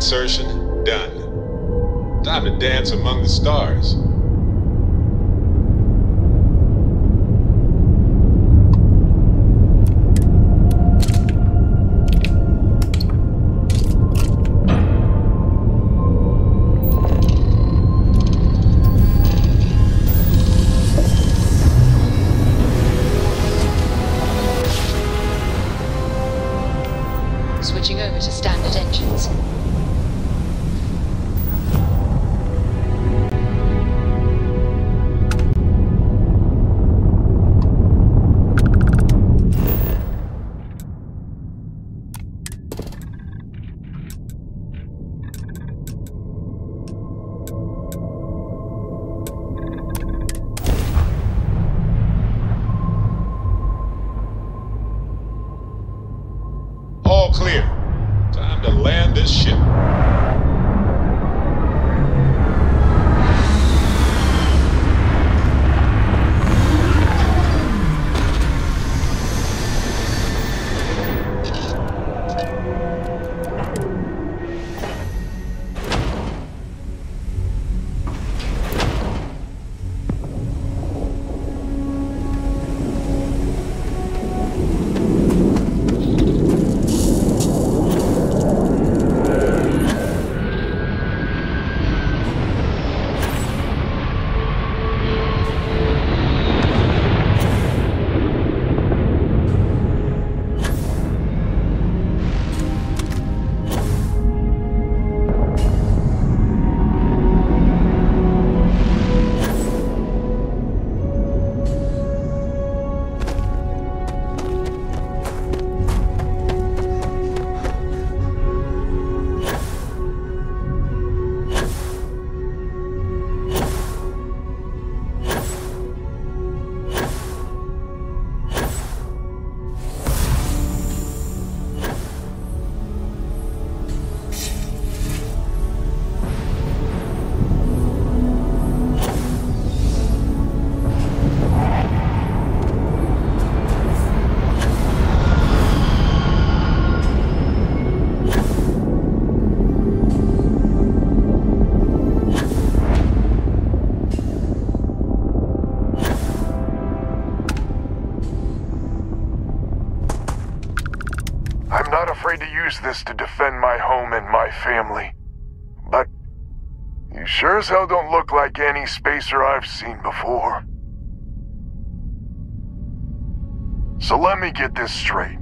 insertion done. Time to dance among the stars. Switching over to standard engines. All clear. Time to land this ship. I'm not afraid to use this to defend my home and my family, but you sure as hell don't look like any spacer I've seen before. So let me get this straight.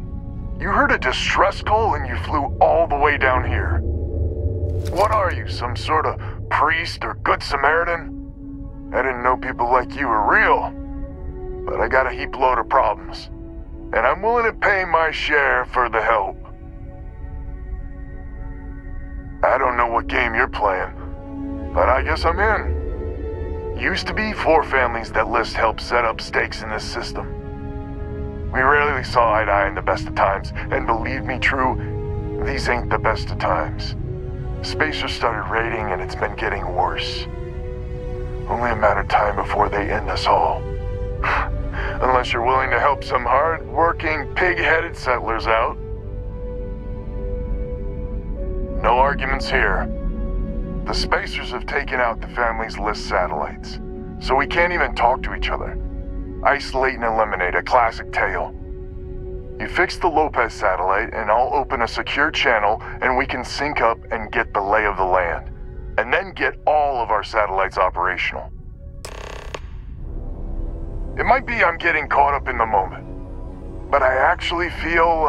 You heard a distress call and you flew all the way down here. What are you, some sort of priest or good Samaritan? I didn't know people like you were real, but I got a heap load of problems. And I'm willing to pay my share for the help. I don't know what game you're playing, but I guess I'm in. Used to be 4 families that List helped set up stakes in this system. We rarely saw eye to eye in the best of times, and believe me, True, these ain't the best of times. Spacer started raiding and it's been getting worse. Only a matter of time before they end us all. Unless you're willing to help some hard-working, pig-headed settlers out. No arguments here. The spacers have taken out the family's List satellites, so we can't even talk to each other. Isolate and eliminate, a classic tale. You fix the Lopez satellite and I'll open a secure channel and we can sync up and get the lay of the land. And then get all of our satellites operational. It might be I'm getting caught up in the moment, but I actually feel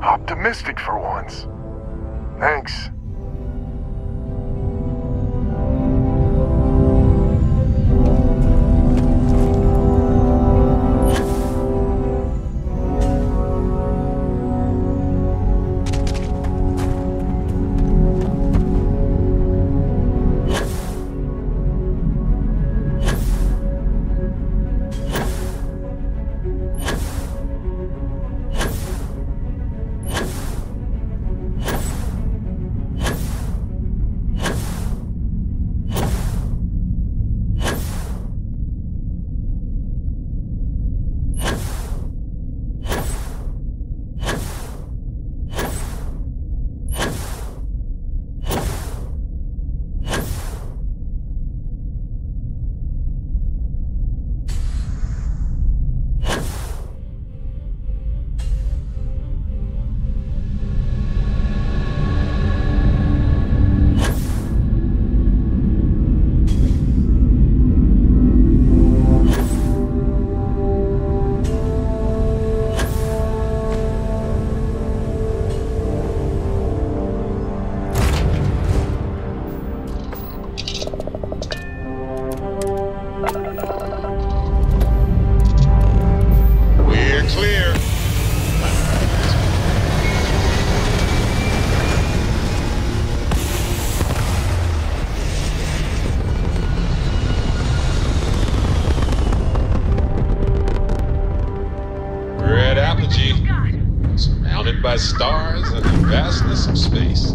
optimistic for once. Thanks. as stars and the vastness of space.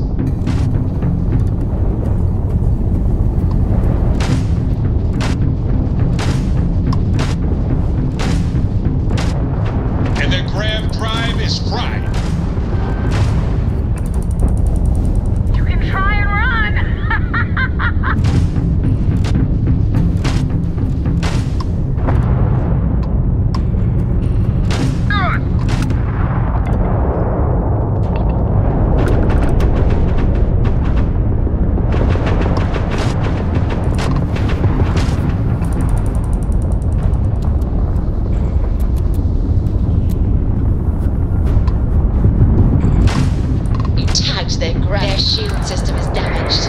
And their grav drive is fried. You can try and run! Their shield system is damaged.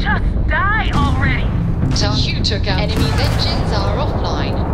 Just die already! So you took out enemies' engines are offline.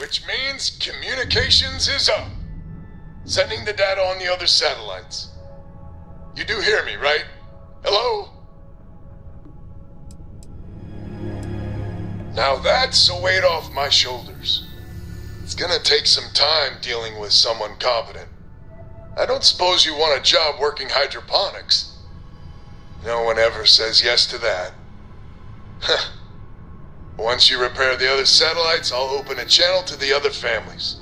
Which means communications is up. Sending the data on the other satellites. You do hear me, right? Hello? Now that's a weight off my shoulders. It's gonna take some time dealing with someone competent. I don't suppose you want a job working hydroponics. No one ever says yes to that. Huh. Once you repair the other satellites, I'll open a channel to the other families.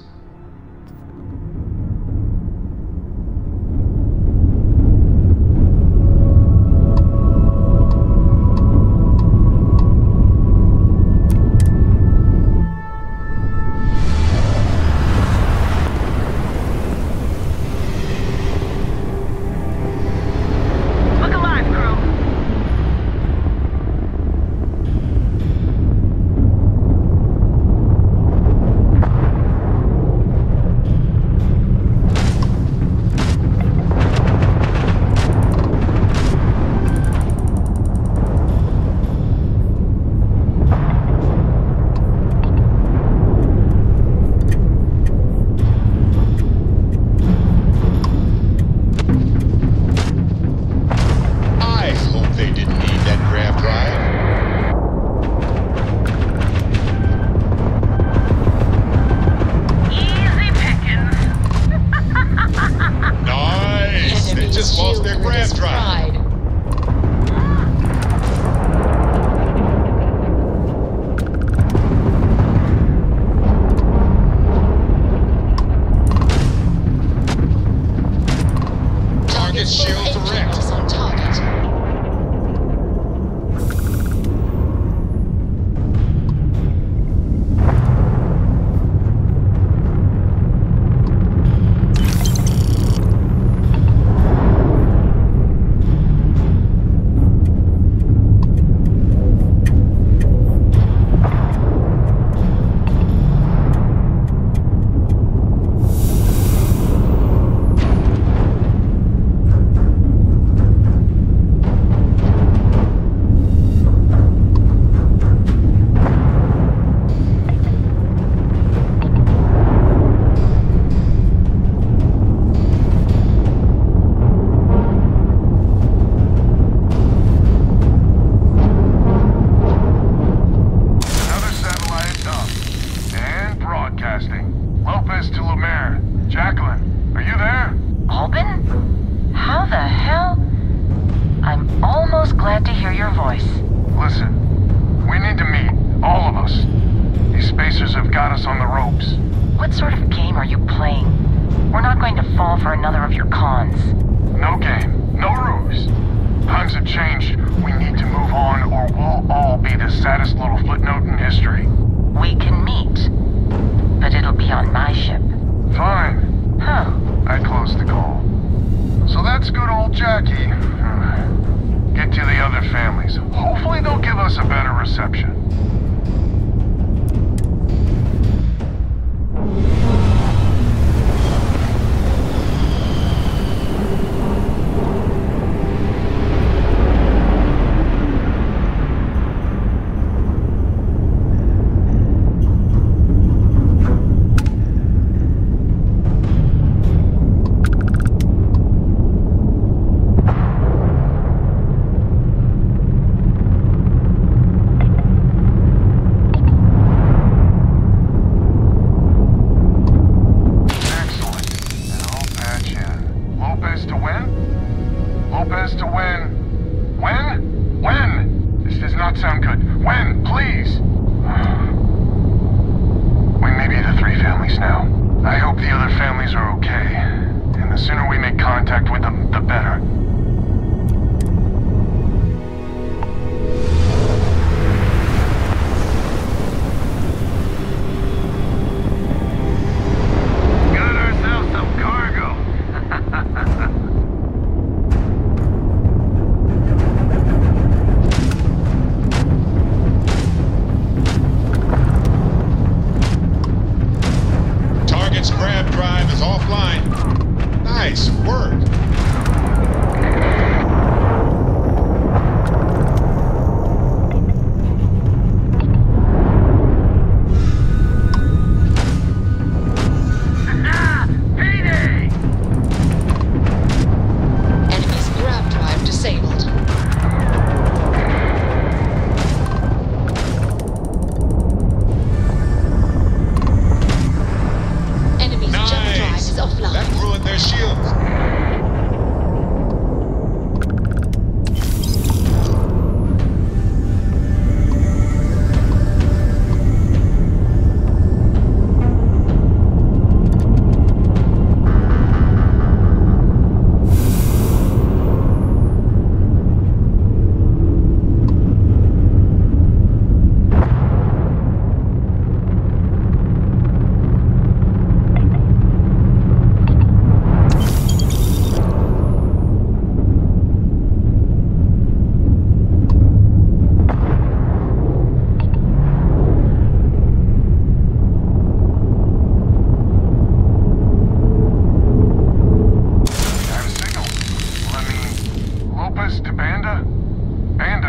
What sort of game are you playing? We're not going to fall for another of your cons. No game, no ruse. Times have changed. We need to move on or we'll all be the saddest little footnote in history. We can meet, but it'll be on my ship. Fine. Huh. I closed the call. So that's good old Jackie. Get to the other families. Hopefully they'll give us a better reception.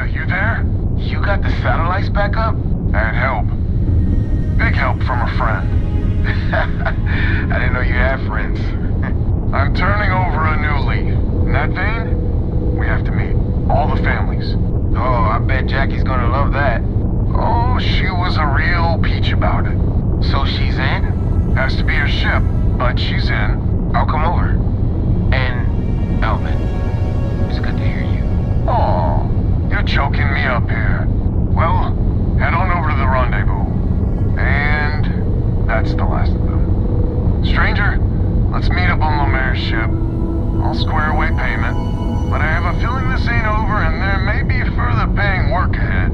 Santa, you there? You got the satellites back up? That help. Big help from a friend. I didn't know you had friends. I'm turning over a new lead. In that vein, we have to meet all the families. Oh, I bet Jackie's gonna love that. Oh, she was a real peach about it. So she's in? Has to be her ship, but she's in. I'll come over. And Alvin, it's good to hear you. Oh, you're choking me up here. Well, head on over to the rendezvous. And that's the last of them. Stranger, let's meet up on Lemaire's ship. I'll square away payment, but I have a feeling this ain't over and there may be further paying work ahead.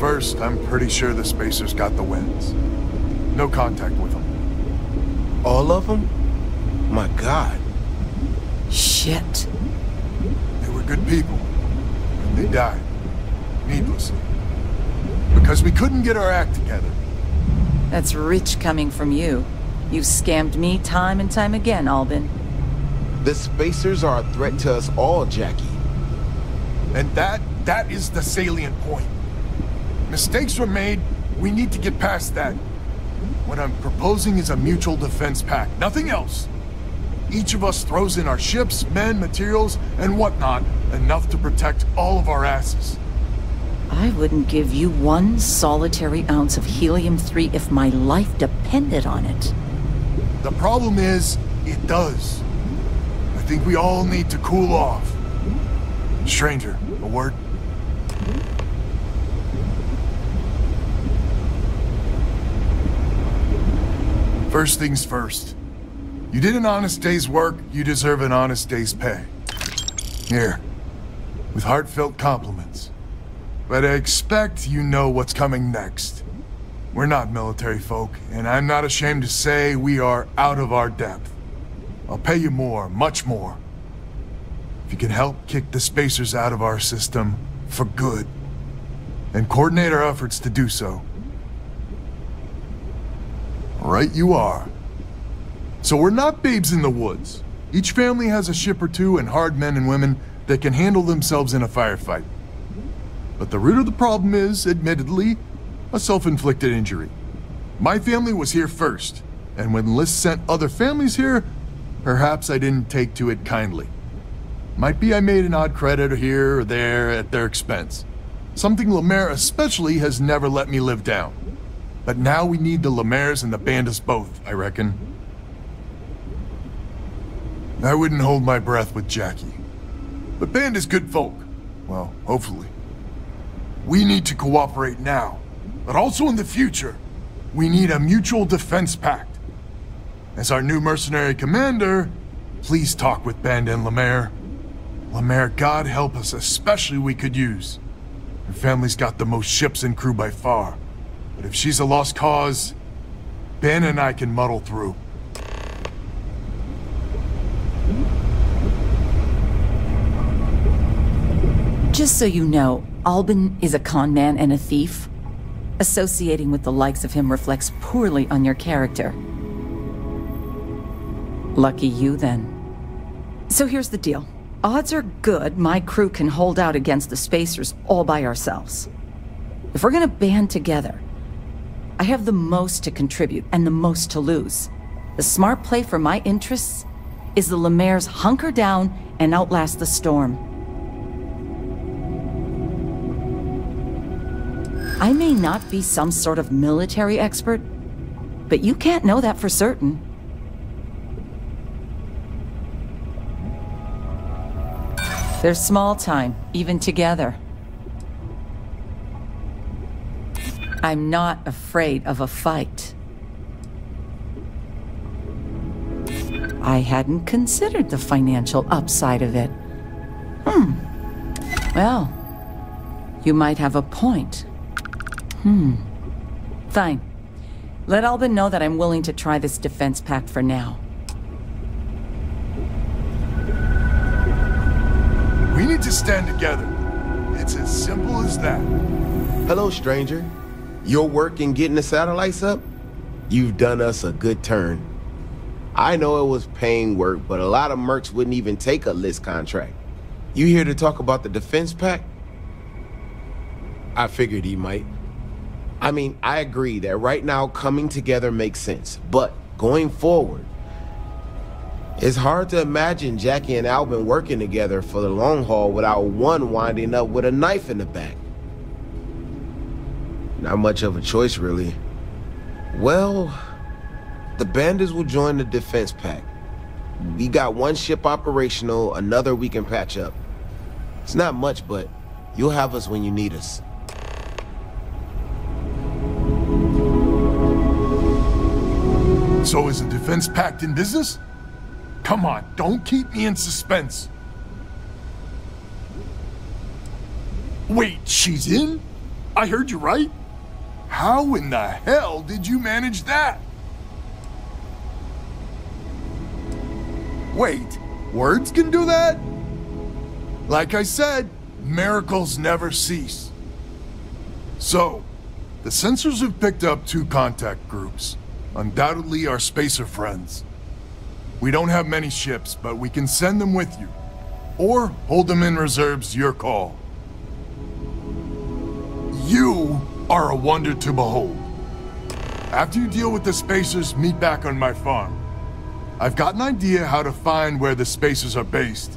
First, I'm pretty sure the spacers got the winds. No contact with them. All of them? My God. Shit. They were good people. And they died. Needlessly. Because we couldn't get our act together. That's rich coming from you. You've scammed me time and time again, Albin. The spacers are a threat to us all, Jackie. And that is the salient point. Mistakes were made, we need to get past that. What I'm proposing is a mutual defense pact, nothing else. Each of us throws in our ships, men, materials, and whatnot, enough to protect all of our asses. I wouldn't give you one solitary ounce of helium-3 if my life depended on it. The problem is, it does. I think we all need to cool off. Stranger, a word? First things first. You did an honest day's work, you deserve an honest day's pay. Here, with heartfelt compliments. But I expect you know what's coming next. We're not military folk, and I'm not ashamed to say we are out of our depth. I'll pay you more, much more. If you can help kick the spacers out of our system for good, and coordinate our efforts to do so. Right you are. So we're not babes in the woods. Each family has a ship or two and hard men and women that can handle themselves in a firefight. But the root of the problem is, admittedly, a self-inflicted injury. My family was here first, and when Lys sent other families here, perhaps I didn't take to it kindly. Might be I made an odd credit here or there at their expense. Something Lemaire especially has never let me live down. But now we need the Lemaires and the Bandits both, I reckon. I wouldn't hold my breath with Jackie. But Bandit's good folk. Well, hopefully. We need to cooperate now, but also in the future. We need a mutual defense pact. As our new mercenary commander, please talk with Bandit and Lemaire. Lemaire, God help us, especially we could use. Her family's got the most ships and crew by far. But if she's a lost cause, Ben and I can muddle through. Just so you know, Alban is a con man and a thief. Associating with the likes of him reflects poorly on your character. Lucky you, then. So here's the deal. Odds are good my crew can hold out against the Spacers all by ourselves. If we're gonna band together, I have the most to contribute and the most to lose. The smart play for my interests is the Lemaire's hunker down and outlast the storm. I may not be some sort of military expert, but you can't know that for certain. They're small time, even together. I'm not afraid of a fight. I hadn't considered the financial upside of it. Well, you might have a point. Fine. Let Alban know that I'm willing to try this defense pact for now. We need to stand together. It's as simple as that. Hello, stranger. Your work in getting the satellites up? You've done us a good turn. I know it was paying work, but a lot of mercs wouldn't even take a Lys contract. You here to talk about the defense pact? I figured he might. I mean, I agree that right now coming together makes sense, but going forward, it's hard to imagine Jackie and Alban working together for the long haul without one winding up with a knife in the back. Not much of a choice, really. Well, the Bandits will join the defense pact. We got one ship operational, another we can patch up. It's not much, but you'll have us when you need us. So is the defense pact in business? Come on, don't keep me in suspense. Wait, she's in? I heard you right? How in the hell did you manage that? Wait, words can do that? Like I said, miracles never cease. So, the sensors have picked up two contact groups, undoubtedly our Spacer friends. We don't have many ships, but we can send them with you. Or hold them in reserves, your call. You are a wonder to behold. After you deal with the Spacers, meet back on my farm. I've got an idea how to find where the Spacers are based.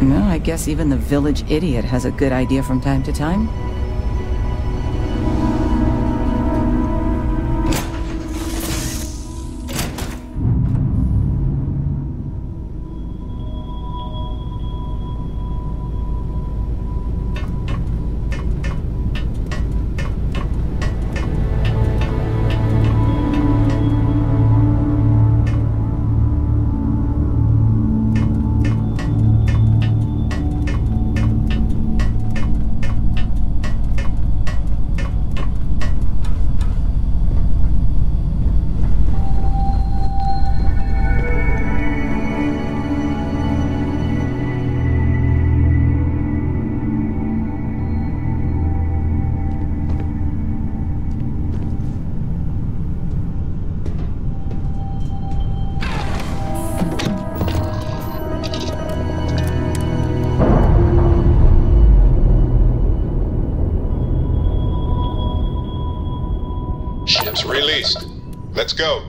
Well, I guess even the village idiot has a good idea from time to time. Resistance released. Let's go.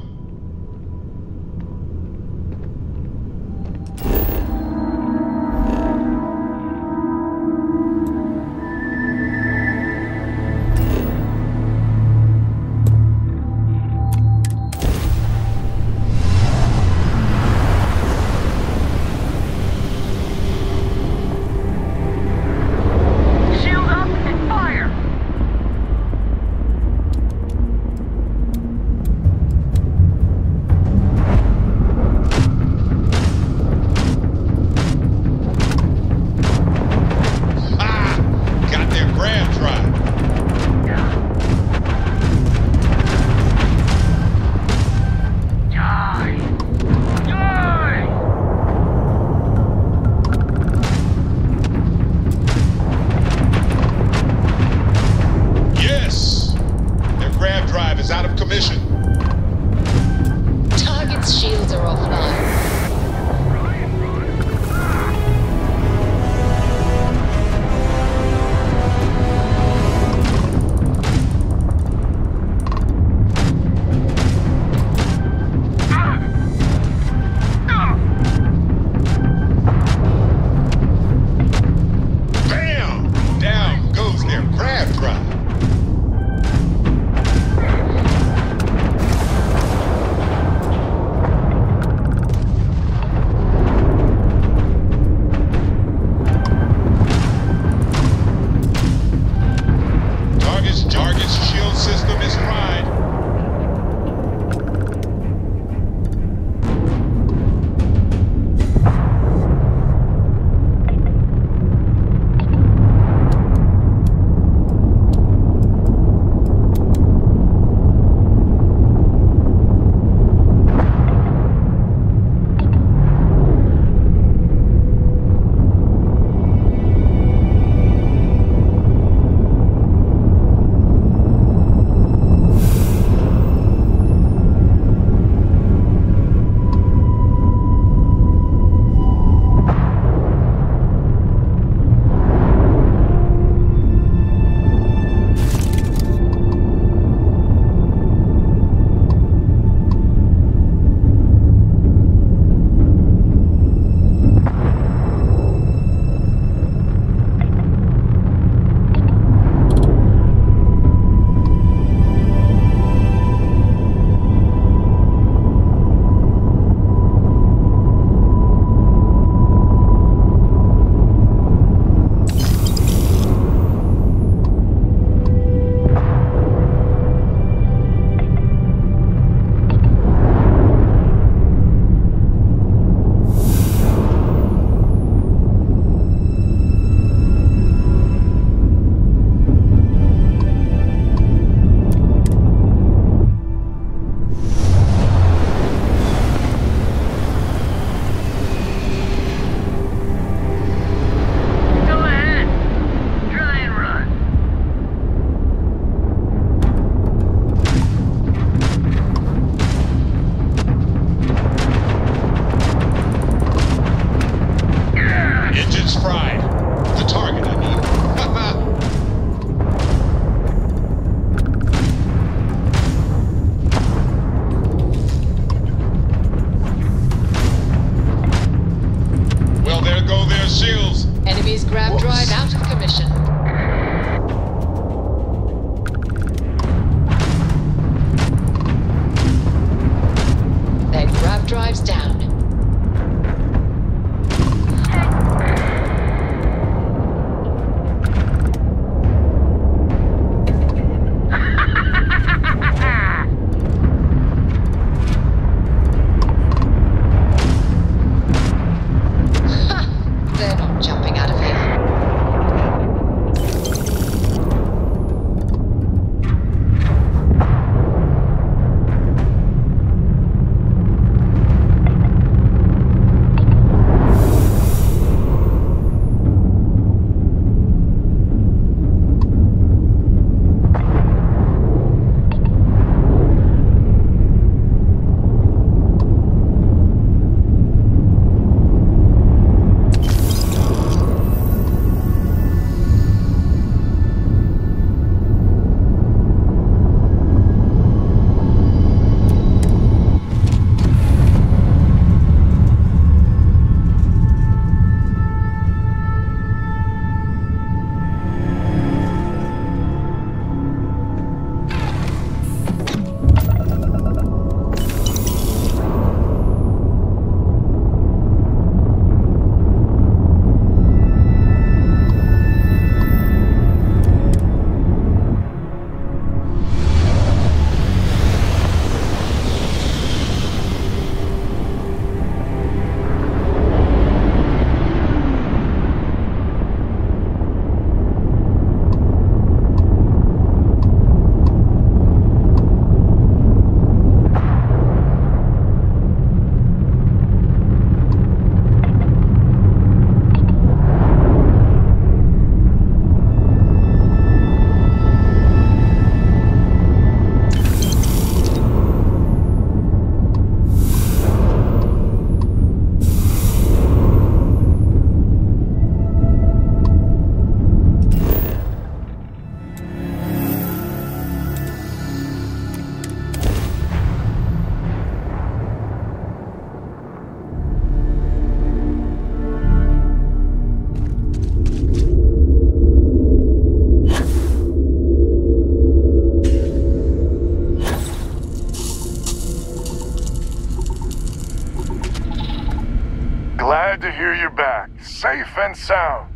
hear you're back, safe and sound.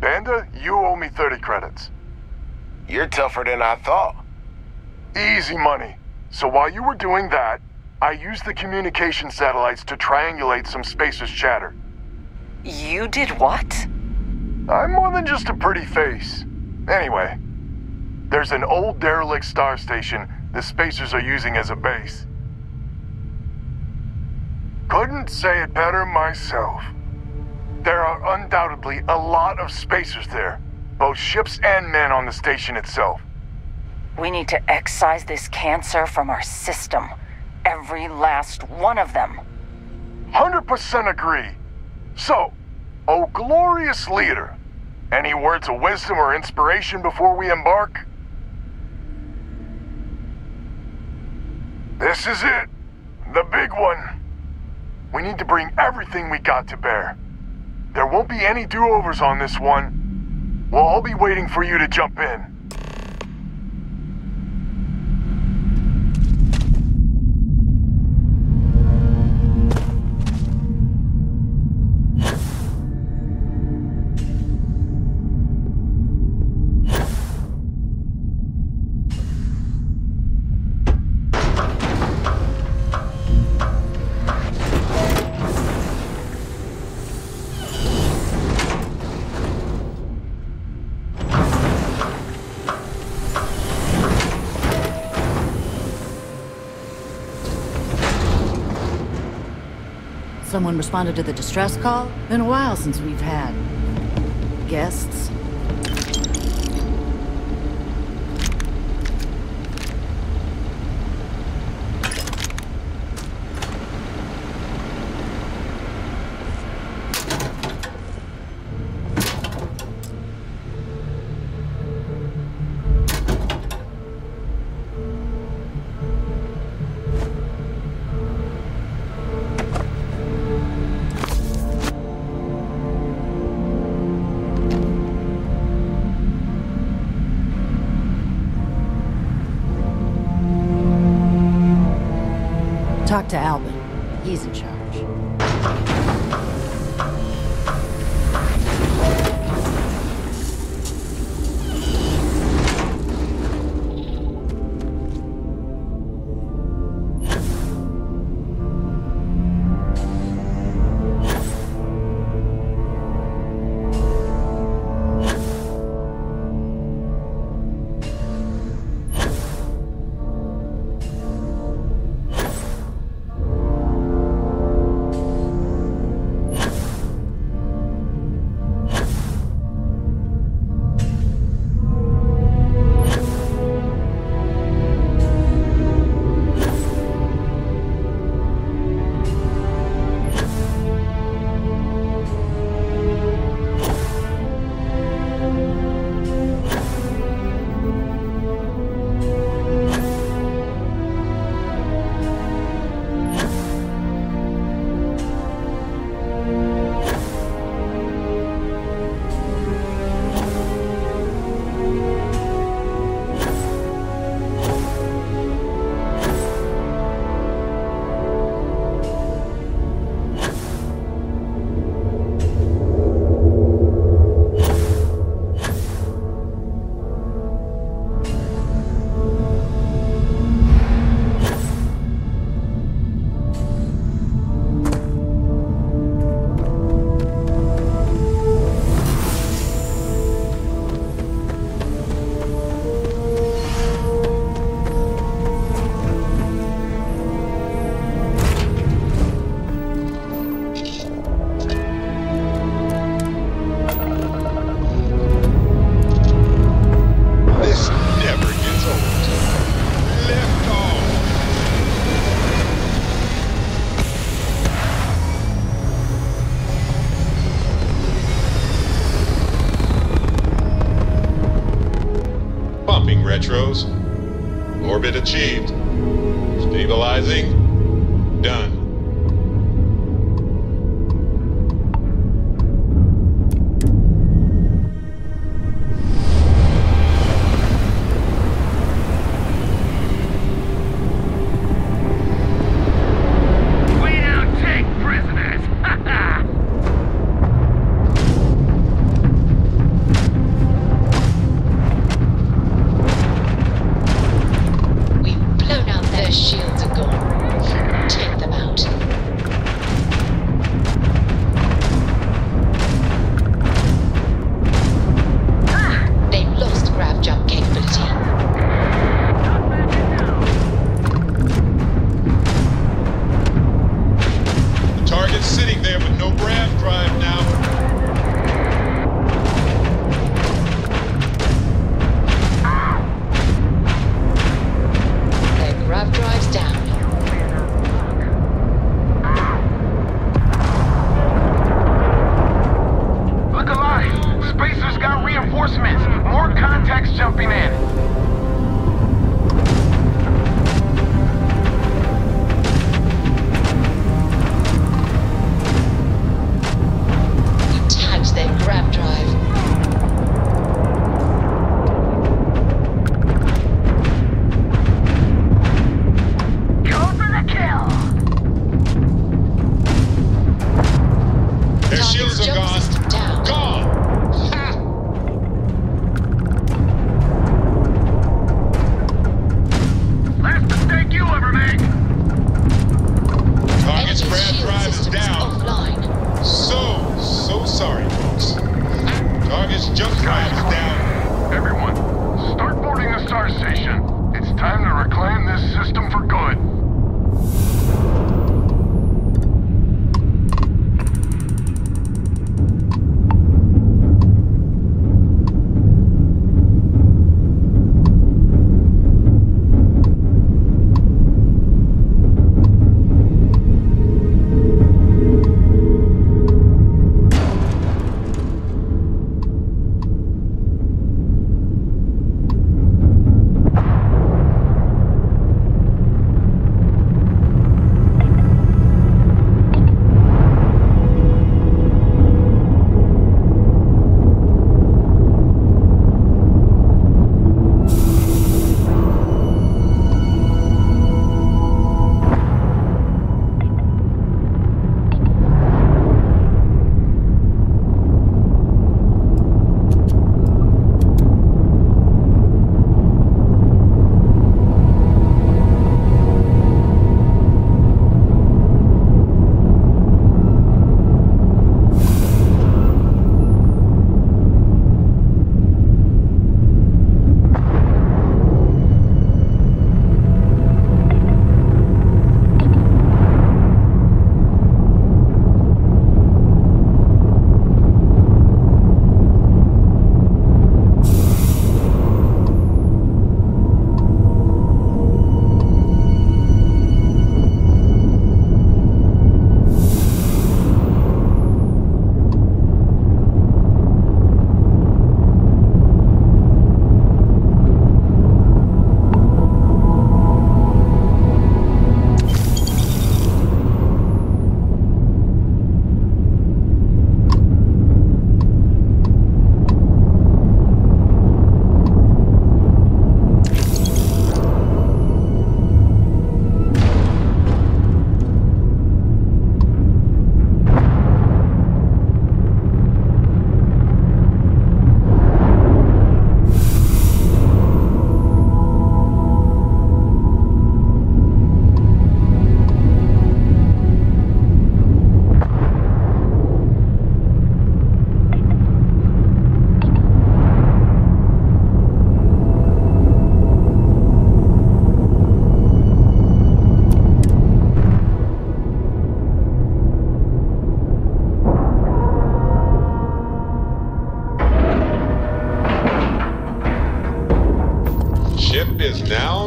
Banda, you owe me 30 credits. You're tougher than I thought. Easy money. So while you were doing that, I used the communication satellites to triangulate some spacer's chatter. You did what? I'm more than just a pretty face. Anyway, there's an old derelict star station the spacers are using as a base. Couldn't say it better myself. There are undoubtedly a lot of spacers there, both ships and men on the station itself. We need to excise this cancer from our system. Every last one of them. 100% agree. So, oh glorious leader, any words of wisdom or inspiration before we embark? This is it, the big one. We need to bring everything we got to bear. There won't be any do-overs on this one. We'll all be waiting for you to jump in. Someone responded to the distress call? Been a while since we've had guests. Talk to Alvin. He's in charge. Retros. Orbit achieved. Stabilizing. Done. We don't take prisoners.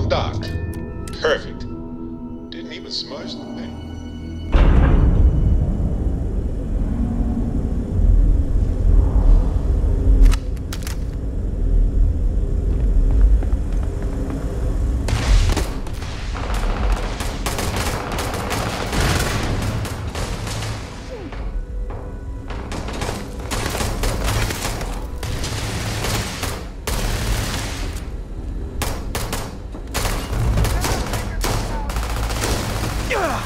Brown Dock. Perfect. Didn't even smudge the thing. Yeah!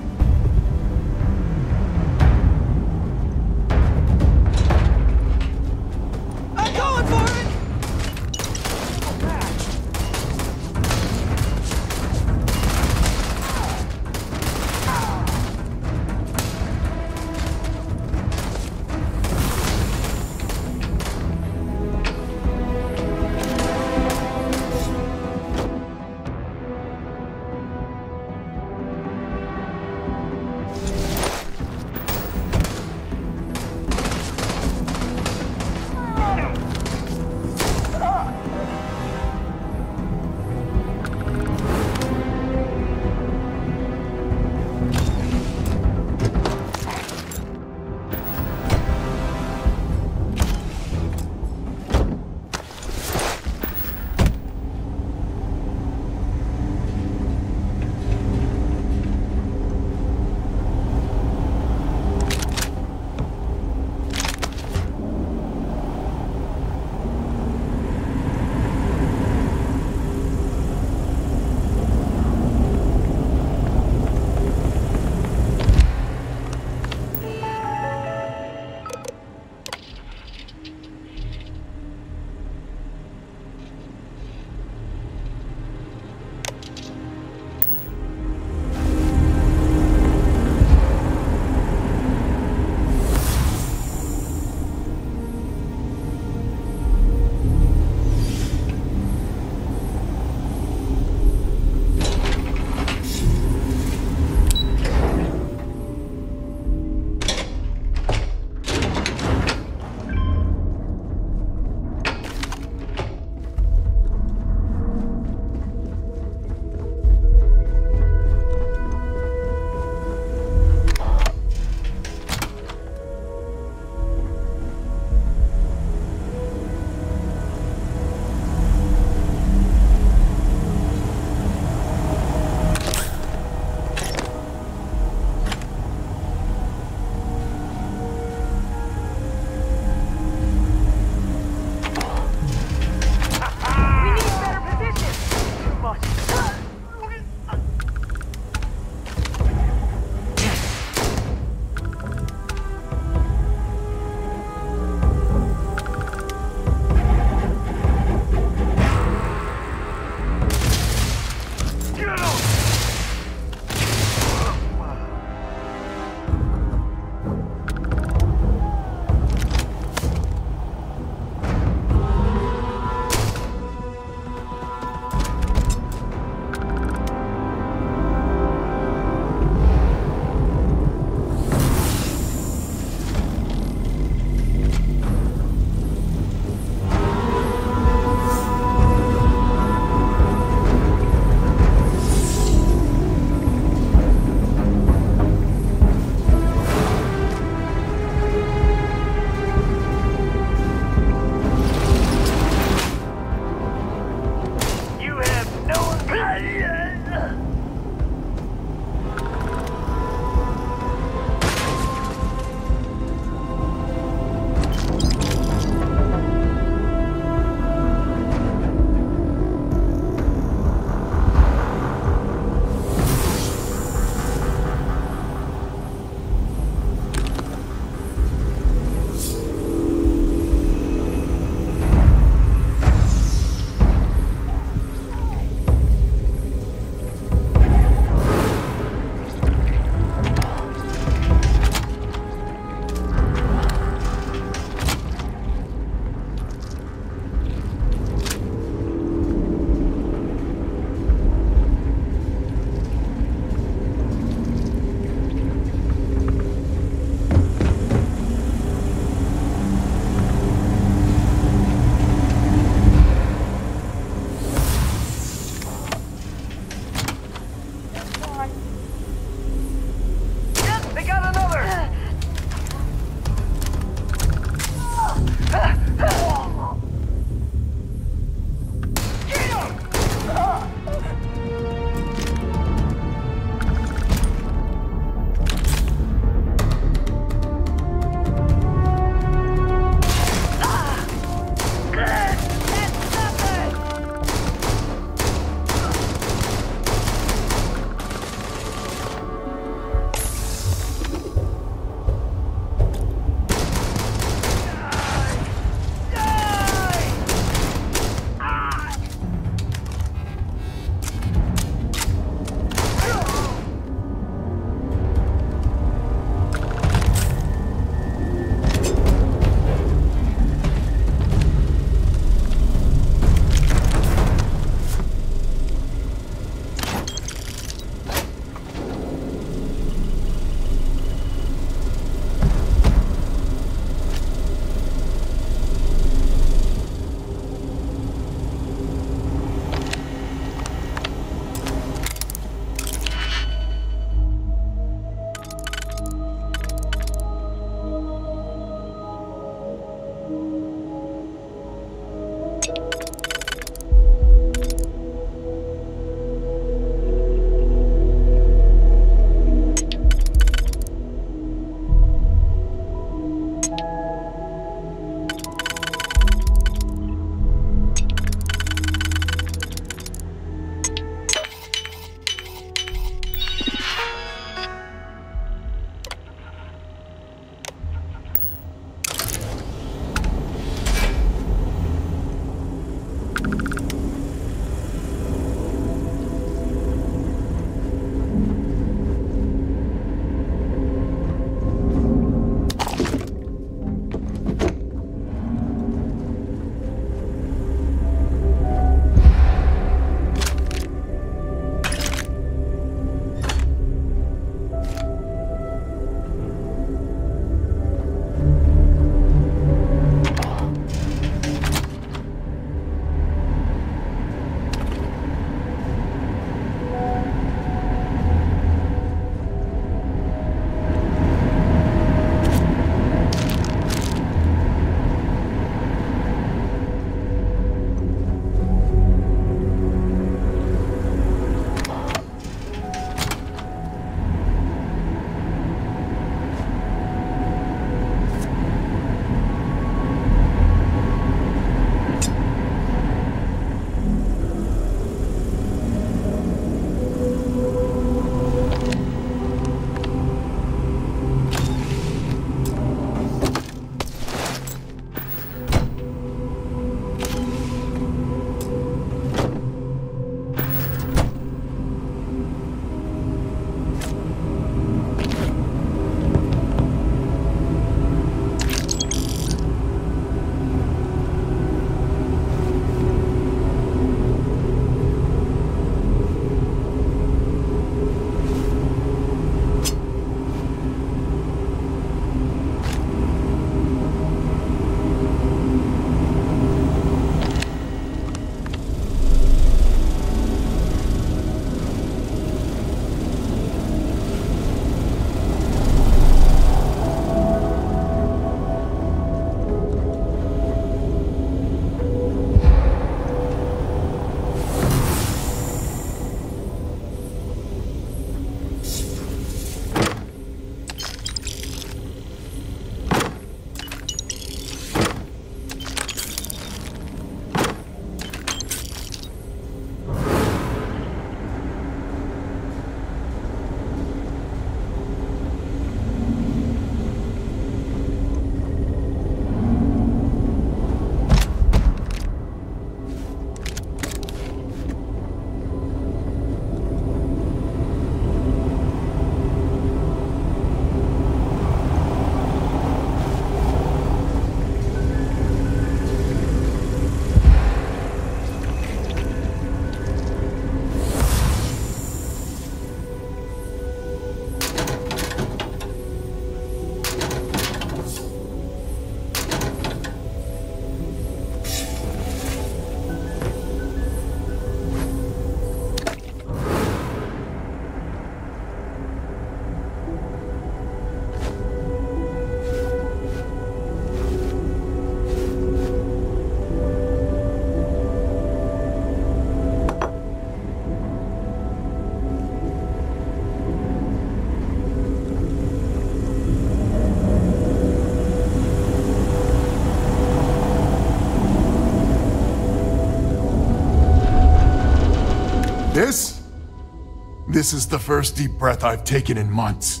This is the first deep breath I've taken in months.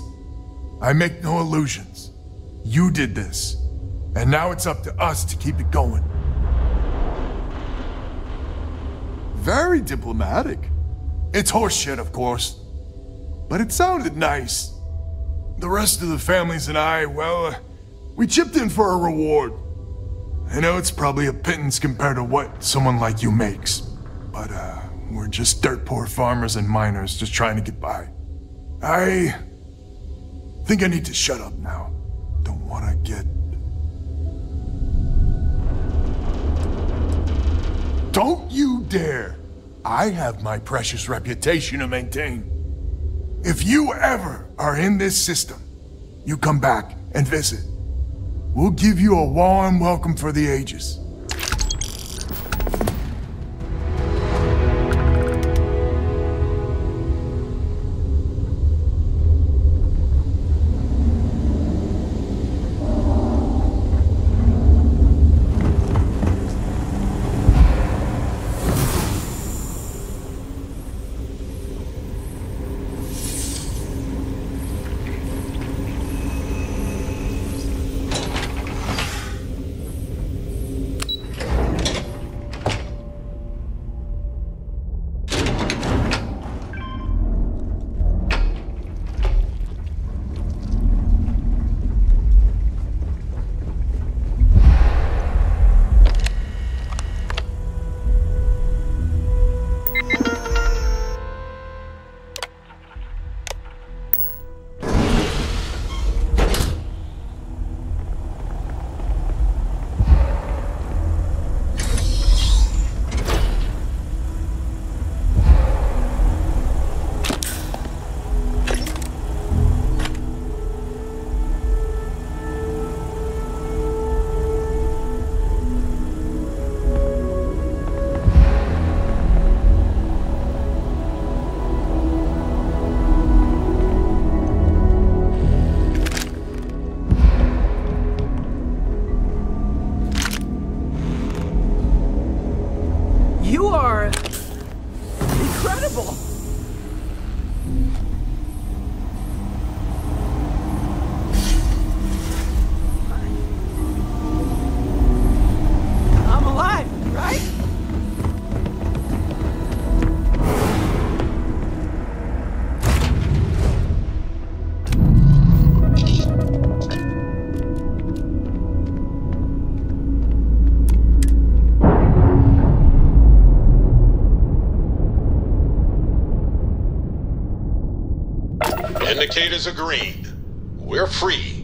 I make no illusions. You did this, and now it's up to us to keep it going. Very diplomatic. It's horseshit, of course, but it sounded nice. The rest of the families and I, well, we chipped in for a reward. I know it's probably a pittance compared to what someone like you makes, but we're just dirt poor farmers and miners just trying to get by. I think I need to shut up now. Don't want to get... Don't you dare! I have my precious reputation to maintain. If you ever are in this system, you come back and visit. We'll give you a warm welcome for the ages. Indicators agreed. We're free.